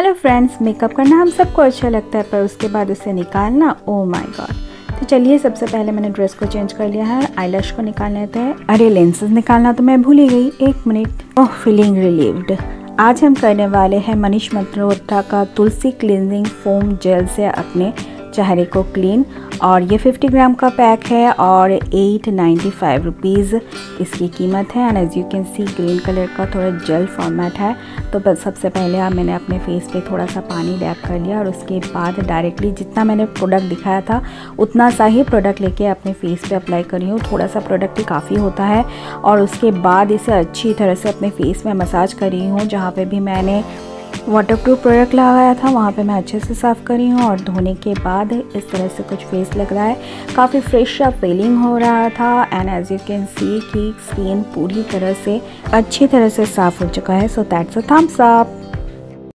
Hello friends, makeup करना हम सबको अच्छा लगता है, पर उसके बाद उसे निकालना, ओ माय गॉड। तो चलिए, सबसे पहले मैंने ड्रेस को चेंज कर लिया है, आईलैश को निकालना होता है। अरे लेंसेज निकालना तो मैं भूल ही गई, एक मिनट। ओह, फीलिंग रिलीव्ड। आज हम करने वाले हैं मनीष मल्होत्रा का तुलसी क्लींजिंग फोम जेल से अपने चेहरे को क्लीन, और ये 50 ग्राम का पैक है और 895 रुपीज़ इसकी कीमत है। And as you can see, green colour का थोड़ा जेल फॉर्मेट है। तो सबसे पहले मैंने अपने फेस पे थोड़ा सा पानी डैप कर लिया और उसके बाद डायरेक्टली जितना मैंने प्रोडक्ट दिखाया था उतना सा ही प्रोडक्ट लेके अपने फेस पे अप्लाई कर रही हूँ। थोड़ा सा प्रोडक्ट ही काफ़ी होता है। और उसके बाद इसे अच्छी तरह से अपने फेस में मसाज कर रही हूँ। जहाँ पर भी मैंने वाटरप्रूफ प्रोडक्ट लगाया था वहाँ पे मैं अच्छे से साफ़ करी हूँ। और धोने के बाद इस तरह से कुछ फेस लग रहा है, काफ़ी फ्रेश सा फीलिंग हो रहा था। And as you can see कि स्किन पूरी तरह से अच्छी तरह से साफ़ हो चुका है। So that's a thumbs up.